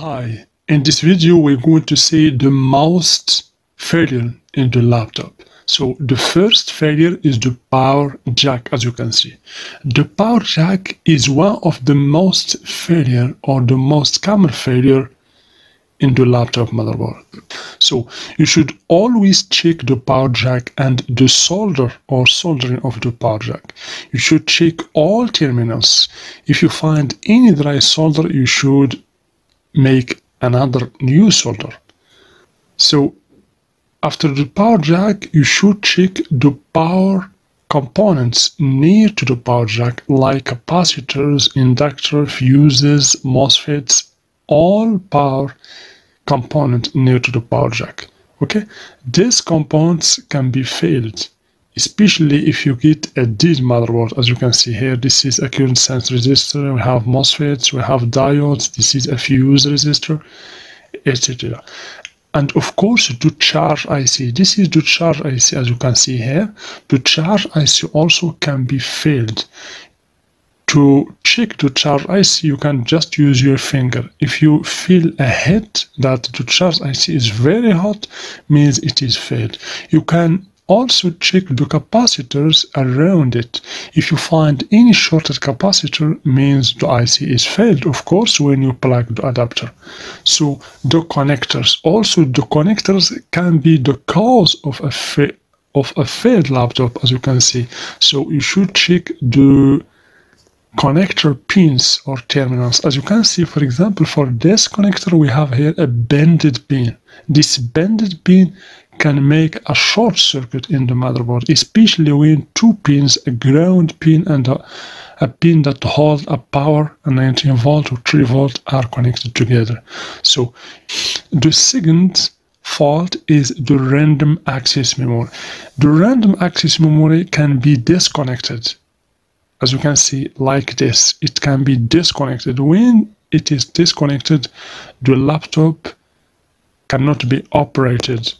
Hi, in this video we're going to see the most failure in the laptop. So the first failure is the power jack, as you can see. The power jack is one of the most failure or the most common failure in the laptop motherboard. So you should always check the power jack and the solder or soldering of the power jack. You should check all terminals. If you find any dry solder, you should make another new solder. So after the power jack, you should check the power components near to the power jack, like capacitors, inductors, fuses, MOSFETs, all power component near to the power jack. Okay, these components can be failed, especially if you get a dead motherboard. As you can see here, this is a current sense resistor, we have MOSFETs, we have diodes, this is a fuse resistor, etc. And of course, to charge IC. This is to charge IC, as you can see here. To charge IC also can be failed. To check to charge IC, you can just use your finger. If you feel a hit that to charge IC is very hot, means it is failed. You can also check the capacitors around it. If you find any shorted capacitor, means the IC is failed, of course, when you plug the adapter. So the connectors. Also, the connectors can be the cause of a failed laptop, as you can see. So you should check the connector pins or terminals. As you can see, for example, for this connector we have here a bended pin. This bended pin can make a short circuit in the motherboard, especially when two pins, a ground pin and a pin that hold a power, a 19 volt or 3 volt, are connected together. So the second fault is the random access memory. The random access memory can be disconnected. As you can see, like this, it can be disconnected. When it is disconnected, the laptop cannot be operated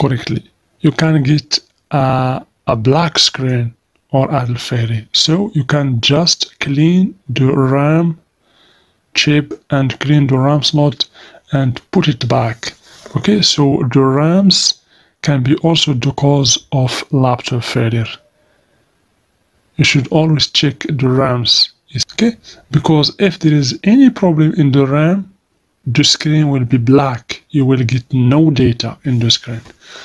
correctly. You can get a black screen or a fairy. So you can just clean the RAM chip and clean the RAM slot and put it back. Okay, so the RAMs can be also the cause of laptop failure. You should always check the RAMs, okay? Because if there is any problem in the RAM, the screen will be black. You will get no data in the screen.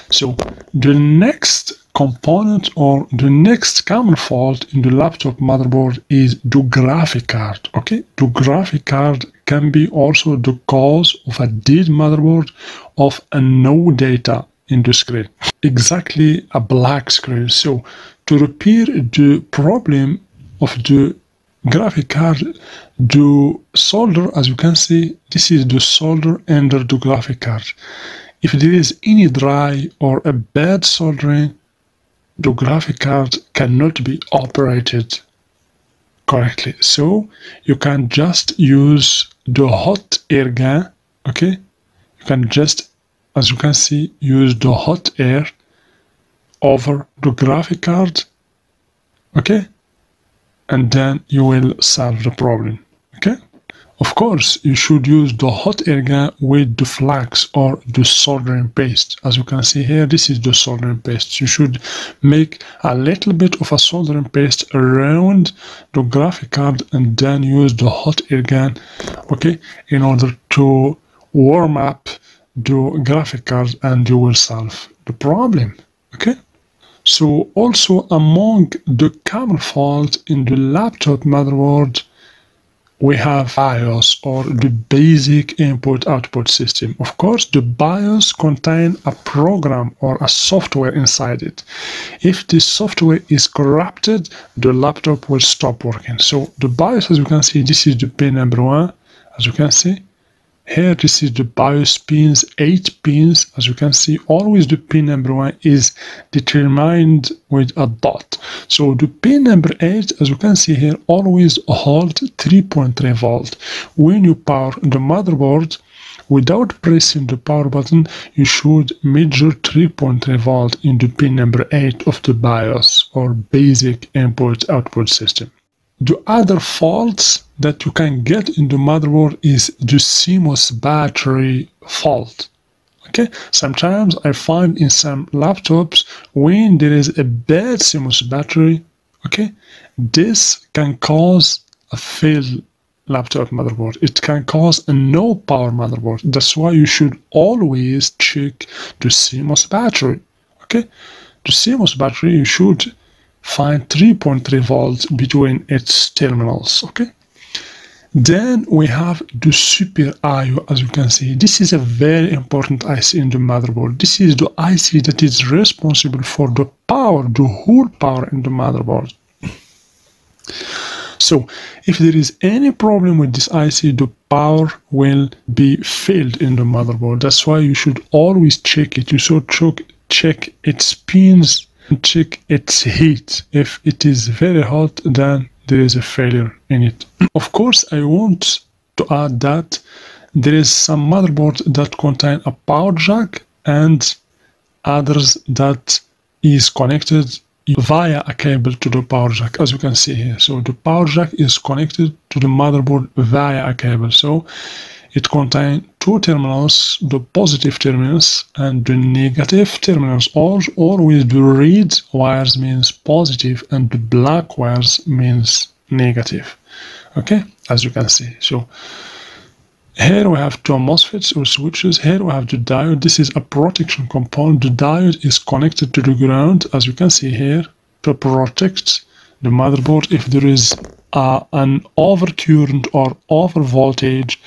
So the next component or the next common fault in the laptop motherboard is the graphic card, okay? The graphic card can be also the cause of a dead motherboard, of a no data in the screen, exactly a black screen. So to repair the problem of the graphic card, the solder, as you can see, this is the solder under the graphic card. If there is any dry or a bad soldering, the graphic card cannot be operated correctly. So you can just use the hot air gun, okay? You can just, as you can see, use the hot air over the graphic card, okay, and then you will solve the problem, okay? Of course, you should use the hot air gun with the flux or the soldering paste. As you can see here, this is the soldering paste. You should make a little bit of a soldering paste around the graphic card and then use the hot air gun, okay, in order to warm up the graphic card, and you will solve the problem, okay? So also among the common faults in the laptop motherboard, we have BIOS or the basic input-output system. Of course, the BIOS contain a program or a software inside it. If this software is corrupted, the laptop will stop working. So the BIOS, as you can see, this is the pin number 1, as you can see. Here, this is the BIOS pins, 8 pins. As you can see, always the pin number 1 is determined with a dot. So the pin number 8, as you can see here, always hold 3.3 volt. When you power the motherboard, without pressing the power button, you should measure 3.3 volt in the pin number 8 of the BIOS or basic input-output system. The other faults that you can get in the motherboard is the CMOS battery fault. Okay, sometimes I find in some laptops when there is a bad CMOS battery, okay, this can cause a failed laptop motherboard. It can cause a no power motherboard. That's why you should always check the CMOS battery. Okay, the CMOS battery, you should find 3.3 volts between its terminals. Okay, then we have the Super IO. As you can see, this is a very important IC in the motherboard. This is the IC that is responsible for the power, the whole power in the motherboard. So if there is any problem with this IC, the power will be failed in the motherboard. That's why you should always check it. You should check its pins and check its heat. If it is very hot, then there is a failure in it. Of course, I want to add that there is some motherboard that contain a power jack and others that is connected via a cable to the power jack, as you can see here. So the power jack is connected to the motherboard via a cable. So it contains two terminals, the positive terminals and the negative terminals. Always the red wires means positive and the black wires means negative. Okay, as you can see. So here we have two MOSFETs or switches. Here we have the diode. This is a protection component. The diode is connected to the ground, as you can see here, to protect the motherboard if there is an overcurrent or overvoltage.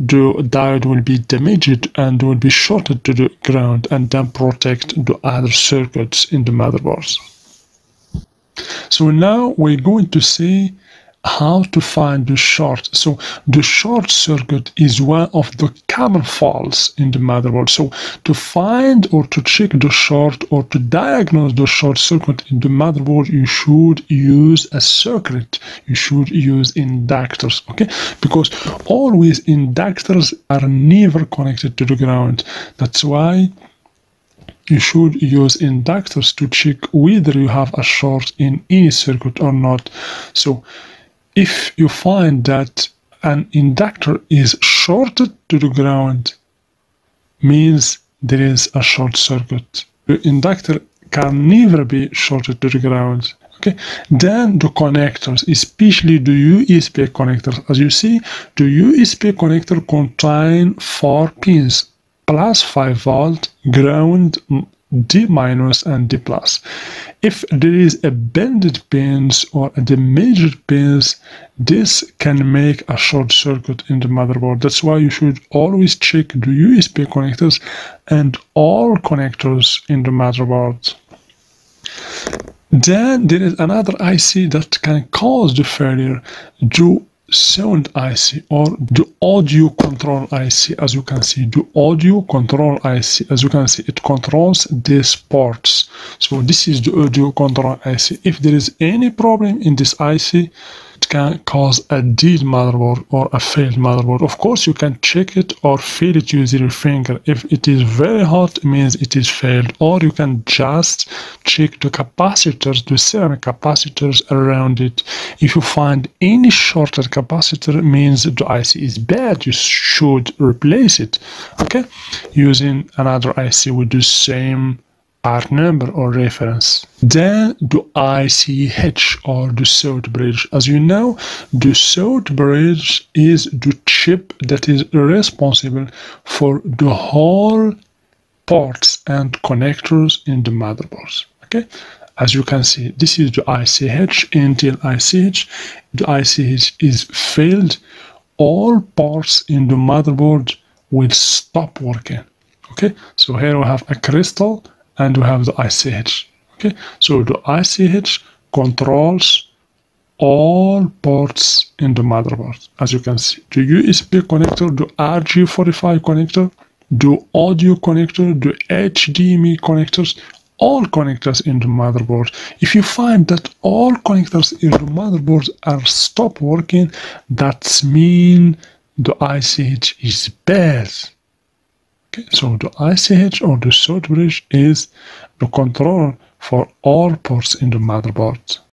The diode will be damaged and will be shorted to the ground and then protect the other circuits in the motherboards. So now we're going to see how to find the short. So the short circuit is one of the common faults in the motherboard. So to find or to check the short or to diagnose the short circuit in the motherboard, you should use a circuit. You should use inductors, okay? Because always inductors are never connected to the ground. That's why you should use inductors to check whether you have a short in any circuit or not. So if you find that an inductor is shorted to the ground, means there is a short circuit. The inductor can never be shorted to the ground. Okay, then the connectors, especially the USB connectors. As you see, the USB connector contain 4 pins, plus 5 volt, ground, D minus and D plus. If there is a bended pins or a damaged pins, this can make a short circuit in the motherboard. That's why you should always check the USB connectors and all connectors in the motherboard. Then there is another IC that can cause the failure, the sound IC or the audio control IC. As you can see, the audio control IC, as you can see, it controls these ports. So this is the audio control IC. If there is any problem in this IC, it can cause a dead motherboard or a failed motherboard. Of course, you can check it or feel it using your finger. If it is very hot, it means it is failed. Or you can just check the capacitors, the ceramic capacitors around it. If you find any shorted capacitor, means the IC is bad. You should replace it, okay, using another IC with the same part number or reference. Then the ICH or the Southbridge. As you know, the Southbridge is the chip that is responsible for the whole ports and connectors in the motherboards, okay. As you can see, this is the ICH, Intel ICH. The ICH is failed. All parts in the motherboard will stop working. Okay, so here we have a crystal and we have the ICH. Okay, so the ICH controls all ports in the motherboard. As you can see, the USB connector, the RG45 connector, the audio connector, the HDMI connectors, all connectors in the motherboard. If you find that all connectors in the motherboard are stop working, that means the ICH is bad. Okay, so the ICH or the Southbridge is the control for all ports in the motherboard.